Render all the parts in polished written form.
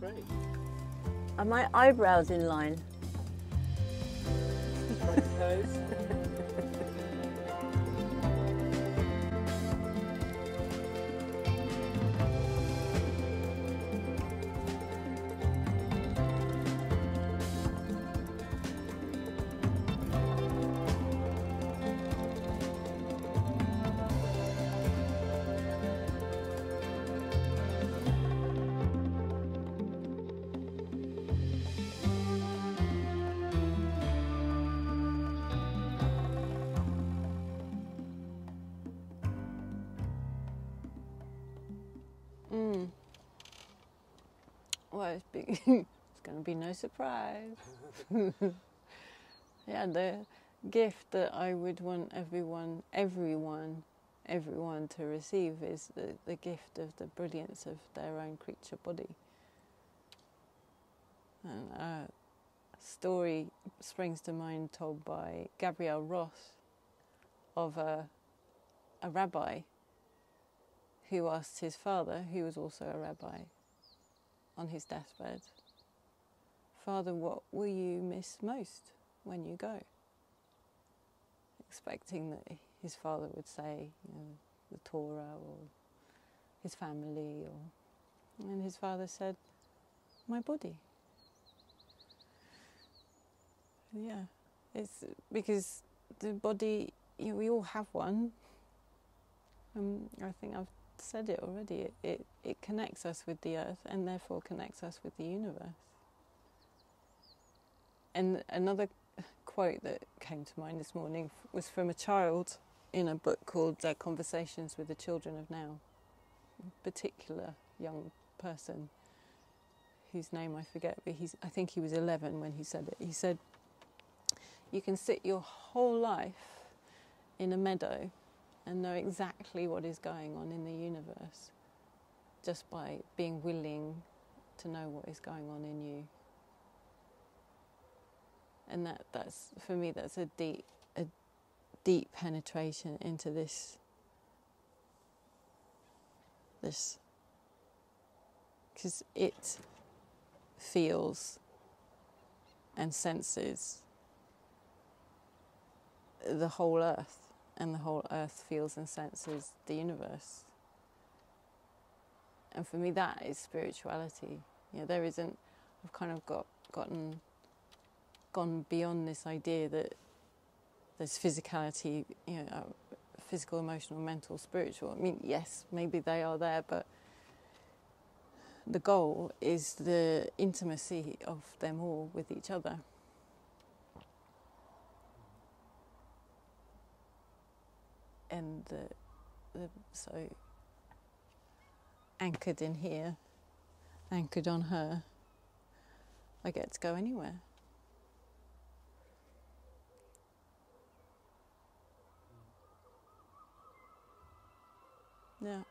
great. Are my eyebrows in line? Well, it's big. It's going to be no surprise. Yeah, the gift that I would want everyone to receive is the gift of the brilliance of their own creature body. And a story springs to mind told by Gabrielle Ross of a rabbi who asked his father, who was also a rabbi, on his deathbed, "Father, what will you miss most when you go?" Expecting that his father would say, you know, the Torah or his family, and his father said, "My body." Yeah, it's because the body, you know, we all have one. I think I've said it already, it connects us with the earth and therefore connects us with the universe. And another quote that came to mind this morning was from a child in a book called Conversations with the Children of Now. A particular young person whose name I forget, but I think he was 11 when he said it. He said, "You can sit your whole life in a meadow and know exactly what is going on in the universe just by being willing to know what is going on in you." And that's for me, that's a deep penetration into this, because it feels and senses the whole earth. And the whole earth feels and senses the universe. And for me, that is spirituality. You know, there isn't, I've kind of gone beyond this idea that there's physicality, you know, physical, emotional, mental, spiritual. I mean, yes, maybe they are there, but the goal is the intimacy of them all with each other. And so anchored in here, anchored on her, I get to go anywhere. Yeah.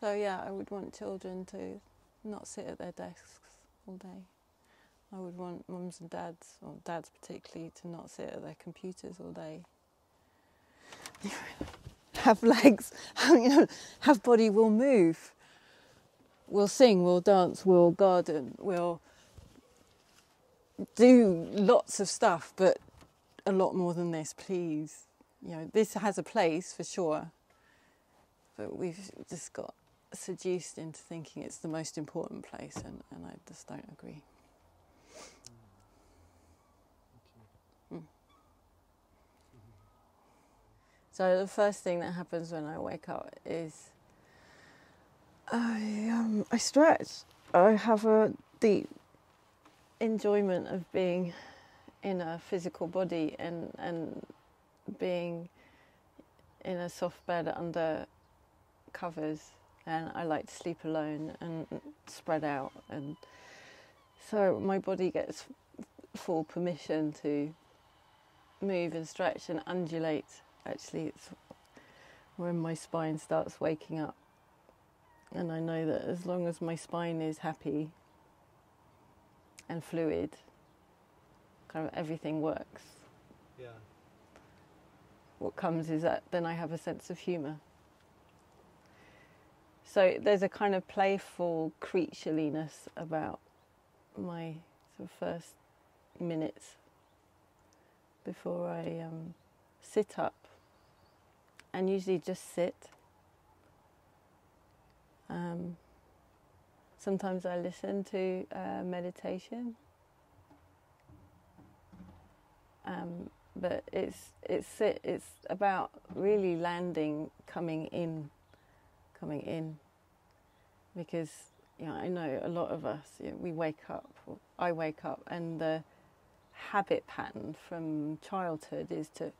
So yeah, I would want children to not sit at their desks all day. I would want mums and dads, or dads particularly, to not sit at their computers all day. Have legs, have body, we'll move. We'll sing, we'll dance, we'll garden, we'll do lots of stuff, but a lot more than this, please. You know, this has a place for sure, but we've just got seduced into thinking it's the most important place, and I just don't agree. So the first thing that happens when I wake up is I stretch. I have a deep enjoyment of being in a physical body and being in a soft bed under covers. And I like to sleep alone and spread out. And so my body gets full permission to move and stretch and undulate. Actually, it's when my spine starts waking up, and I know that as long as my spine is happy and fluid, kind of everything works. Yeah. What comes is that then I have a sense of humour. So there's a kind of playful creatureliness about my sort of first minutes before I sit up, and usually just sit. Sometimes I listen to meditation, but it's about really landing, coming in, because I know a lot of us, we wake up, or I wake up, and the habit pattern from childhood is to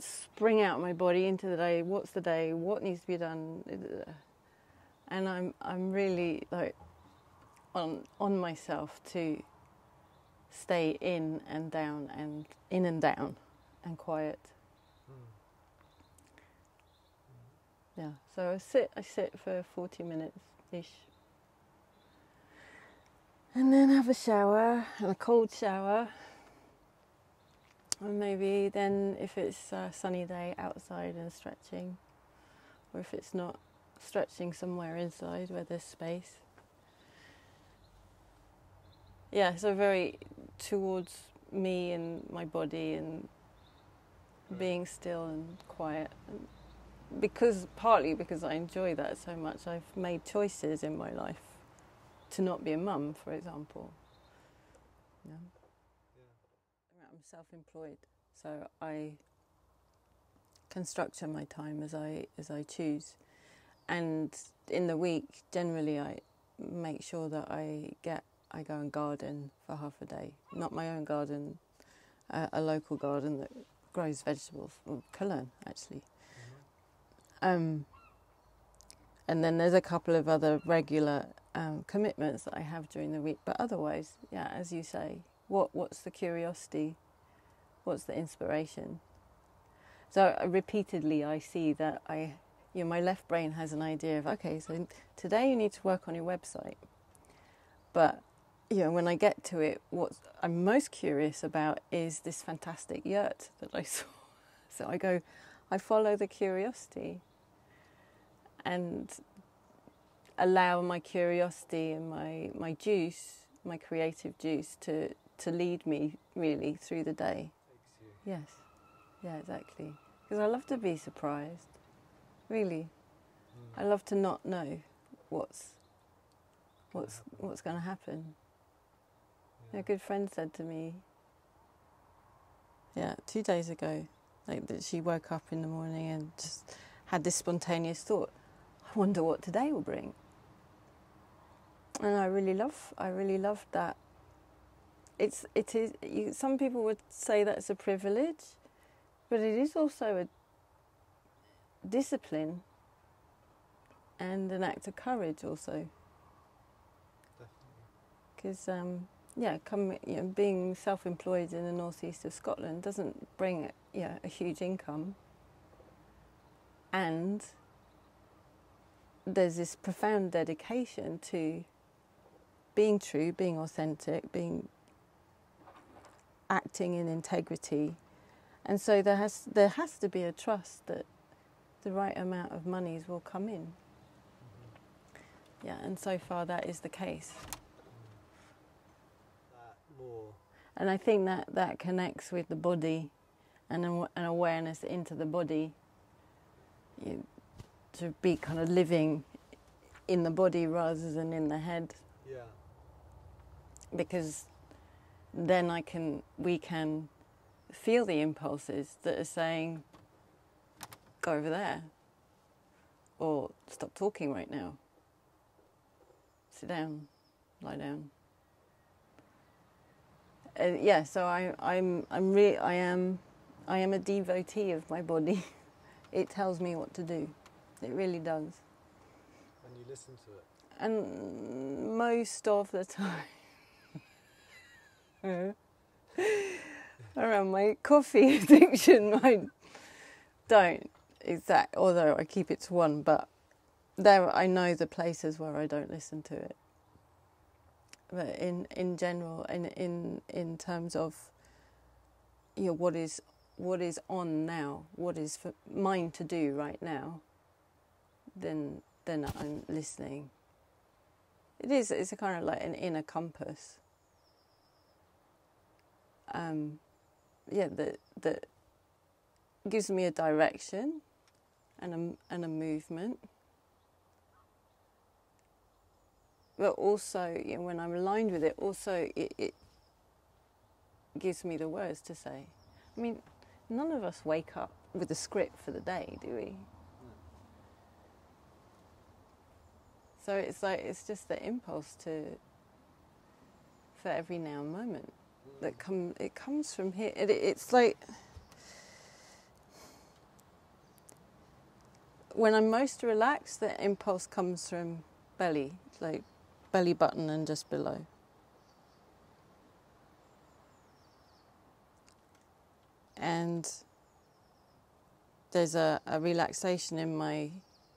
spring out my body into the day. What's the day? What needs to be done? And I'm really like on myself to stay in and down and quiet. Yeah, so I sit for 40 minutes-ish. And then have a shower, and a cold shower. And maybe then, if it's a sunny day, outside and stretching. Or if it's not, stretching somewhere inside where there's space. Yeah, so very towards me and my body and being still and quiet. Because partly because I enjoy that so much, I've made choices in my life to not be a mum, for example. Yeah. Yeah. I'm self-employed, so I can structure my time as I choose. And in the week, generally, I make sure that I go and garden for half a day. Not my own garden, a local garden that grows vegetables, or Cologne, actually. And then there's a couple of other regular commitments that I have during the week. But otherwise, yeah, as you say, what's the curiosity? What's the inspiration? So repeatedly I see that my left brain has an idea of, okay, so today you need to work on your website. But, when I get to it, what I'm most curious about is this fantastic yurt that I saw. So I follow the curiosity and allow my curiosity and my juice, my creative juice, to lead me really through the day. Yes, yeah, exactly. Because I love to be surprised, really. I love to not know what's going to happen. Yeah. A good friend said to me, 2 days ago, like that she woke up in the morning and just had this spontaneous thought, I wonder what today will bring. And I really loved that. Some people would say that's a privilege, but it is also a discipline and an act of courage also. Definitely. Because being self-employed in the northeast of Scotland doesn't bring a huge income, and there's this profound dedication to being true, being authentic, acting in integrity, and so there has to be a trust that the right amount of monies will come in. Yeah, and so far that is the case. And I think that connects with the body and an awareness into the body, to be kind of living in the body rather than in the head. Yeah. Because then we can feel the impulses that are saying, go over there, or stop talking right now, sit down, lie down. So I am a devotee of my body. It tells me what to do. It really does. And you listen to it. And most of the time, around my coffee addiction, I don't exact. Although I keep it to one, but there I know the places where I don't listen to it. But in general, in terms of what is on now, what is for mine to do right now, then then I'm listening. It's a kind of like an inner compass. That gives me a direction and a movement. But also, you know, when I'm aligned with it, also it gives me the words to say. I mean, none of us wake up with a script for the day, do we? So it's like, it's just the impulse for every now moment that comes from here. It's like, when I'm most relaxed, the impulse comes from belly, like belly button and just below. And there's a relaxation in my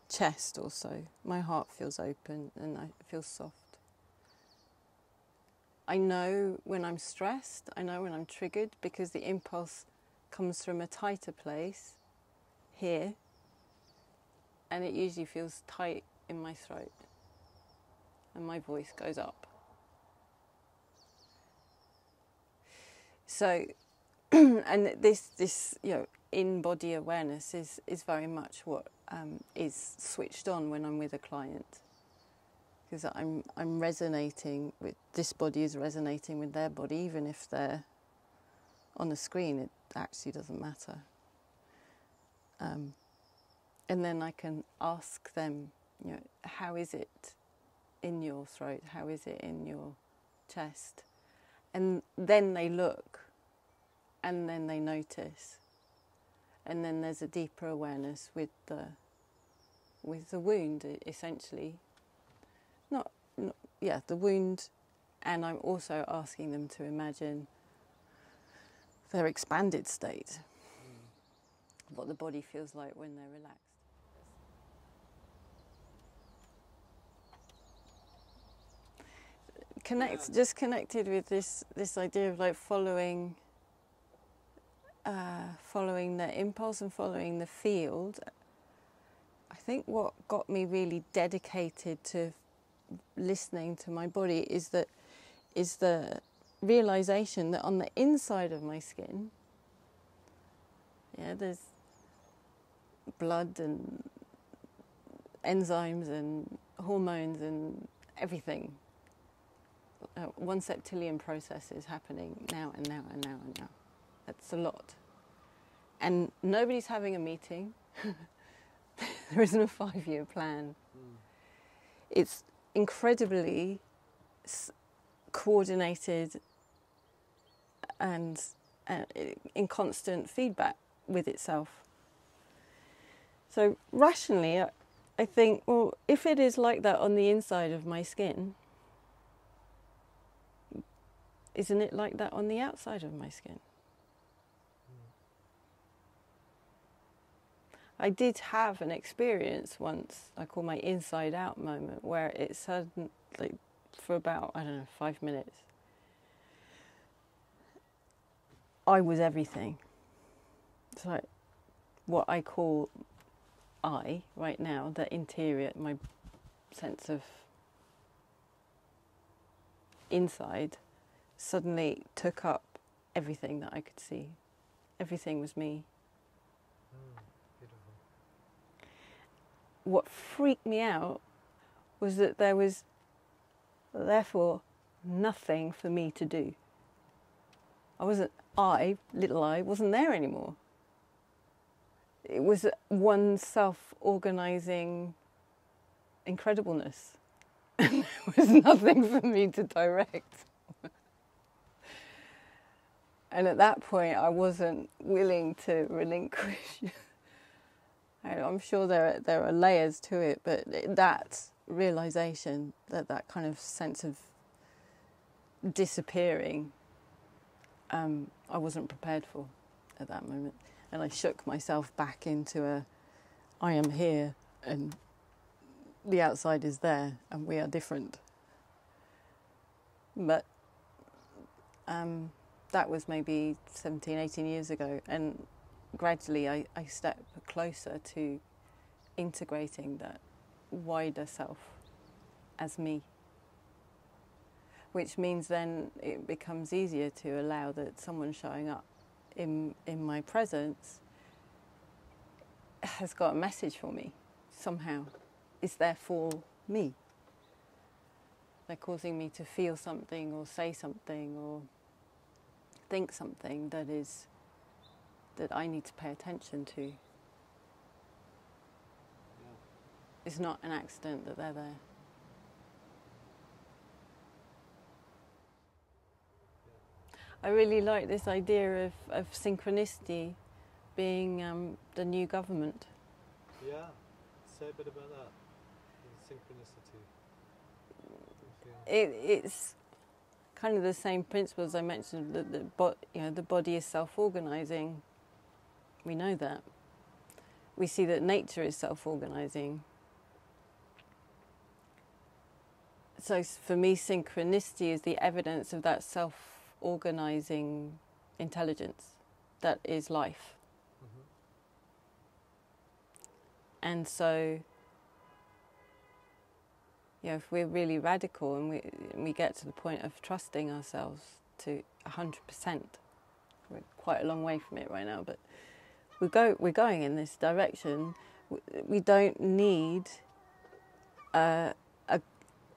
chest also. My heart feels open and I feel soft. I know when I'm stressed, I know when I'm triggered, because the impulse comes from a tighter place, here, and it usually feels tight in my throat, and my voice goes up. So, and this you know, in-body awareness is very much what is switched on when I'm with a client. Because I'm resonating with, this body is resonating with their body, even if they're on the screen, it actually doesn't matter. And then I can ask them, you know, how is it in your throat? How is it in your chest? And then they look, and then they notice, and then there's a deeper awareness with the wound, essentially. The wound, and I'm also asking them to imagine their expanded state, what the body feels like when they're relaxed. Just connected with this idea of like following the impulse and following the field. I think what got me really dedicated to listening to my body is the realization that on the inside of my skin, there's blood and enzymes and hormones and everything. One septillion process is happening now and now and now and now. That's a lot. And nobody's having a meeting. There isn't a 5-year plan. It's incredibly coordinated and in constant feedback with itself. So rationally, I think, well, if it is like that on the inside of my skin, isn't it like that on the outside of my skin? I did have an experience once, I call my inside out moment, where it suddenly, like, for about, I don't know, 5 minutes, I was everything. It's like what I call I right now, the interior, my sense of inside, suddenly took up everything that I could see. Everything was me. What freaked me out was that there was, therefore, nothing for me to do. Little I, wasn't there anymore. It was one self-organising incredibleness. There was nothing for me to direct. And at that point, I wasn't willing to relinquish. I'm sure there are layers to it, but that realisation, that kind of sense of disappearing, I wasn't prepared for at that moment. And I shook myself back into I am here and the outside is there and we are different. But that was maybe 17, 18 years ago, and gradually I step closer to integrating that wider self as me, which means then it becomes easier to allow that someone showing up in my presence has got a message for me somehow. It's there for me. They're causing me to feel something or say something or think something that I need to pay attention to. Yeah. It's not an accident that they're there. I really like this idea of synchronicity being the new government. Yeah, say a bit about that, synchronicity. It's kind of the same principles I mentioned, that the body is self-organising. We know that. We see that nature is self-organising. So for me, synchronicity is the evidence of that self-organising intelligence that is life. Mm-hmm. And so, you know, if we're really radical and we get to the point of trusting ourselves to 100%, we're quite a long way from it right now, but we're going in this direction. We don't need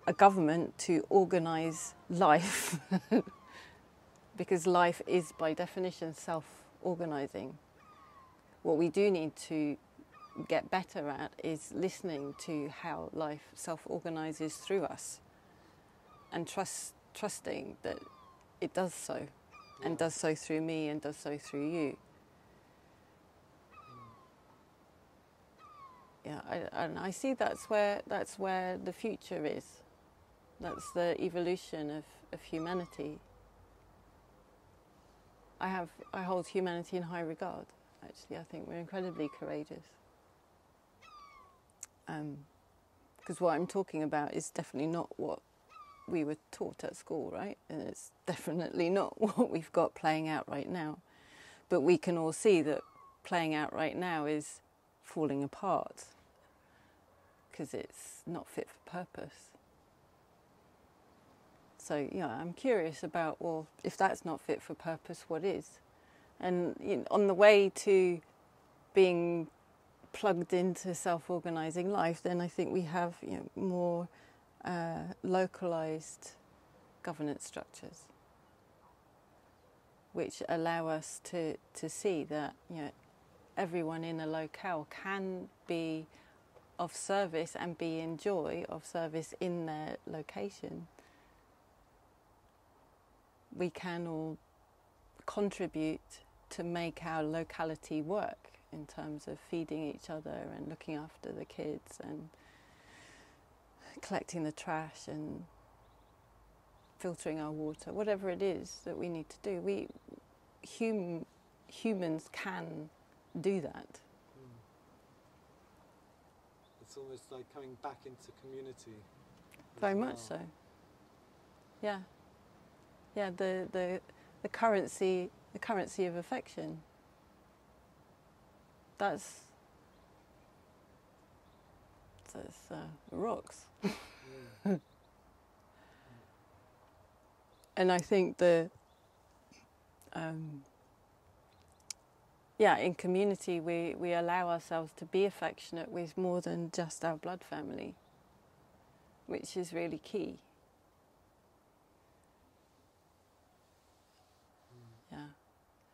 a government to organise life. Because life is, by definition, self-organising. What we do need to get better at is listening to how life self-organises through us and trusting that it does so, and does so through me and does so through you. Yeah, I see that's where the future is. That's the evolution of humanity. I hold humanity in high regard, actually. I think we're incredibly courageous. Because what I'm talking about is definitely not what we were taught at school, right? And it's definitely not what we've got playing out right now. But we can all see that playing out right now is falling apart because it's not fit for purpose. So, yeah, I'm curious about, well, if that's not fit for purpose, what is? And you know, on the way to being plugged into self-organising life, then I think we have, you know, more localised governance structures, which allow us to see that, you know, everyone in a locale can be of service and be in joy of service in their location. We can all contribute to make our locality work in terms of feeding each other and looking after the kids and collecting the trash and filtering our water, whatever it is that we need to do. We humans can do that. It's almost like coming back into community. Very much so. Yeah. Yeah, the currency of affection. That's rocks. Yeah. And I think in community we allow ourselves to be affectionate with more than just our blood family, which is really key.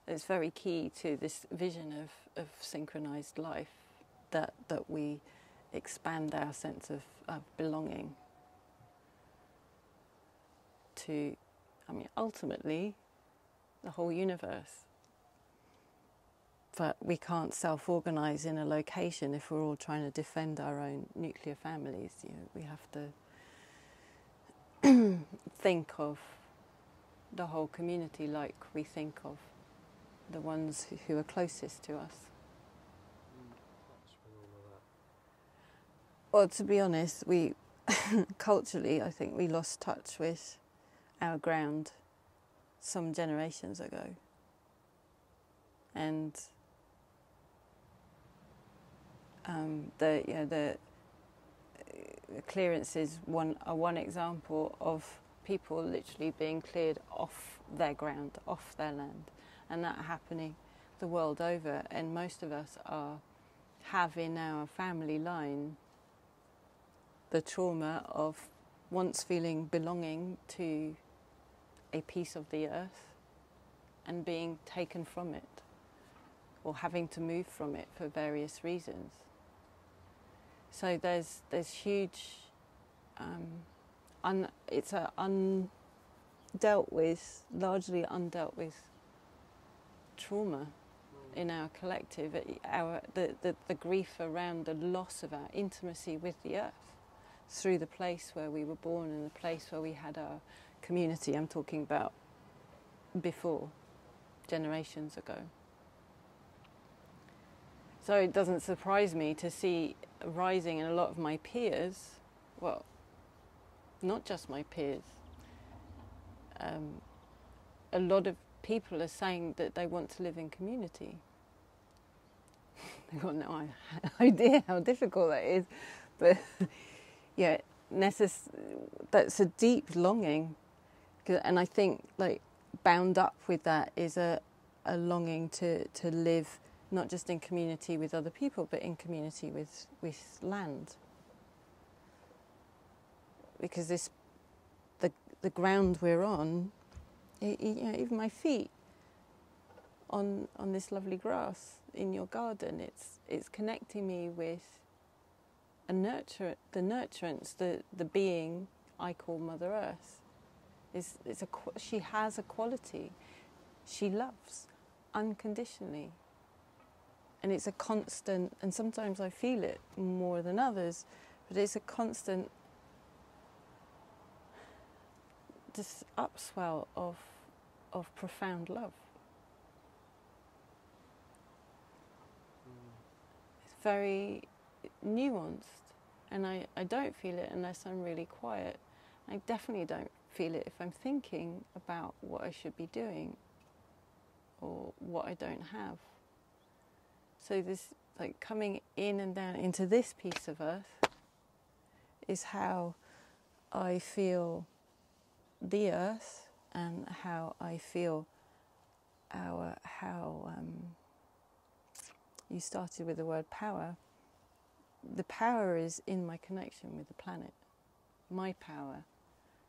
It's very key to this vision of synchronised life, that we expand our sense of belonging to, I mean, ultimately, the whole universe. But we can't self-organise in a location if we're all trying to defend our own nuclear families. You know, we have to think of the whole community like we think of the ones who are closest to us. Well, to be honest, we culturally, I think we lost touch with our ground some generations ago. And clearances are one example of people literally being cleared off their ground, off their land, and that happening the world over. And most of us have in our family line the trauma of once feeling belonging to a piece of the earth and being taken from it, or having to move from it for various reasons. So there's huge, it's a largely undealt with trauma in our collective, the grief around the loss of our intimacy with the earth through the place where we were born and the place where we had our community. I'm talking about before, generations ago. So it doesn't surprise me to see rising in a lot of my peers, well, not just my peers, a lot of people are saying that they want to live in community. I've got no idea how difficult that is, but yeah, that's a deep longing. And I think, like, bound up with that is a longing to live not just in community with other people, but in community with land. Because the ground we're on, even my feet on this lovely grass in your garden, it's connecting me with the being I call Mother Earth. She has a quality she loves unconditionally, and it's a constant, and sometimes I feel it more than others, but it's a constant this upswell of profound love. It's very nuanced, and I don't feel it unless I'm really quiet. I definitely don't feel it if I'm thinking about what I should be doing or what I don't have. So this, like, coming in and down into this piece of earth is how I feel the earth, and how I feel you started with the word power. The power is in my connection with the planet. My power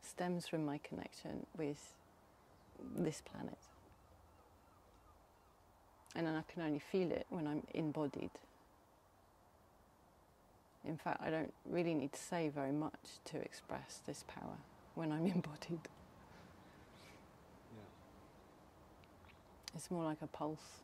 stems from my connection with this planet. And then I can only feel it when I'm embodied. In fact, I don't really need to say very much to express this power when I'm embodied. Yeah. It's more like a pulse.